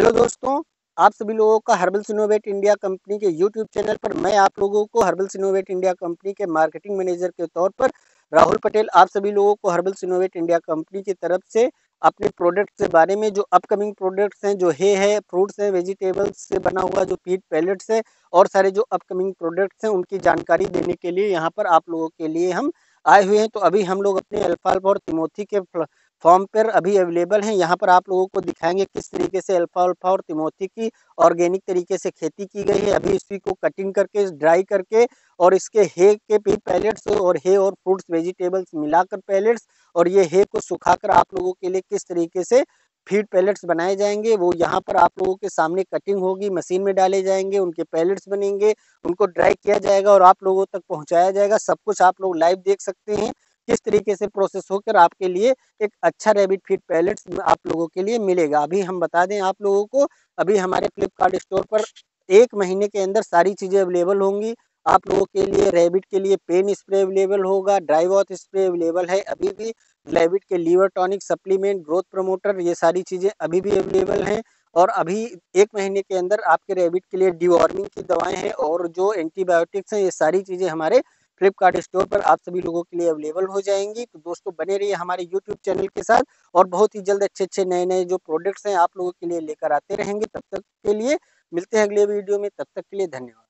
Hello दोस्तों, आप सभी लोगों का हर्बल सिनोवेट इंडिया कंपनी के यूट्यूब चैनल पर मैं आप लोगों को हर्बल सिनोवेट इंडिया कंपनी के मार्केटिंग मैनेजर के तौर पर राहुल पटेल आप सभी लोगों को हर्बल सिनोवेट इंडिया कंपनी की तरफ से अपने प्रोडक्ट्स के बारे में, जो अपकमिंग प्रोडक्ट्स हैं, जो है फ्रूट्स हैं, वेजिटेबल्स से बना हुआ जो फीड पैलेट्स है और सारे जो अपकमिंग प्रोडक्ट्स हैं उनकी जानकारी देने के लिए यहाँ पर आप लोगों के लिए हम आए हुए हैं। तो अभी हम लोग अपने अल्फाल्फा और तिमोथी के फॉर्म पर अभी अवेलेबल हैं। यहाँ पर आप लोगों को दिखाएंगे किस तरीके से अल्फाल्फा और तिमोथी की ऑर्गेनिक तरीके से खेती की गई है। अभी इसी को कटिंग करके, ड्राई करके और इसके हे के भी पैलेट्स और हे और फ्रूट्स वेजिटेबल्स मिलाकर पैलेट्स और ये हे को सुखाकर आप लोगों के लिए किस तरीके से फीड पैलेट्स बनाए जाएंगे वो यहाँ पर आप लोगों के सामने कटिंग होगी, मशीन में डाले जाएंगे, उनके पैलेट्स बनेंगे, उनको ड्राई किया जाएगा और आप लोगों तक पहुँचाया जाएगा। सब कुछ आप लोग लाइव देख सकते हैं किस तरीके से प्रोसेस होकर आपके लिए एक अच्छा रैबिट फीड पैलेट्स आप लोगों के लिए मिलेगा। अभी हम बता दें आप लोगों को, अभी हमारे फ्लिपकार्ट स्टोर पर 1 महीने के अंदर सारी चीज़ें अवेलेबल होंगी आप लोगों के लिए। रैबिट के लिए पेन स्प्रे अवेलेबल होगा, ड्राई वॉथ स्प्रे अवेलेबल है, अभी भी रैबिट के liver tonic supplement, growth promoter, ये सारी चीज़ें अभी भी अवेलेबल हैं। और अभी 1 महीने के अंदर आपके रैबिट के लिए डिवॉर्मिंग की दवाएं हैं और जो एंटीबायोटिक्स हैं, ये सारी चीज़ें हमारे फ्लिपकार्ट स्टोर पर आप सभी लोगों के लिए अवेलेबल हो जाएंगी। तो दोस्तों बने रहिए हमारे यूट्यूब चैनल के साथ और बहुत ही जल्द अच्छे नए नए जो प्रोडक्ट्स हैं आप लोगों के लिए लेकर आते रहेंगे। तब तक के लिए मिलते हैं अगले वीडियो में, तब तक के लिए धन्यवाद।